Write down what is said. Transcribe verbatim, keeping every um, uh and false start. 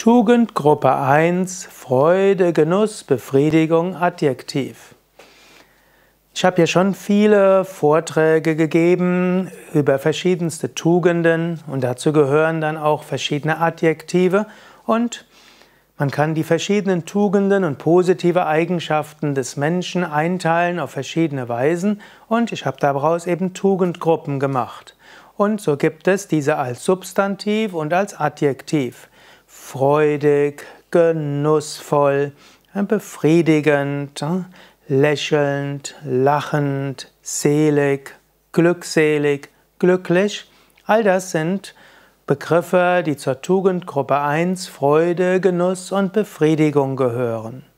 Tugendgruppe eins, Freude, Genuss, Befriedigung, Adjektiv. Ich habe hier schon viele Vorträge gegeben über verschiedenste Tugenden und dazu gehören dann auch verschiedene Adjektive und man kann die verschiedenen Tugenden und positive Eigenschaften des Menschen einteilen auf verschiedene Weisen und ich habe daraus eben Tugendgruppen gemacht. Und so gibt es diese als Substantiv und als Adjektiv. Freudig, genussvoll, befriedigend, lächelnd, lachend, selig, glückselig, glücklich. All das sind Begriffe, die zur Tugendgruppe eins Freude, Genuss und Befriedigung gehören.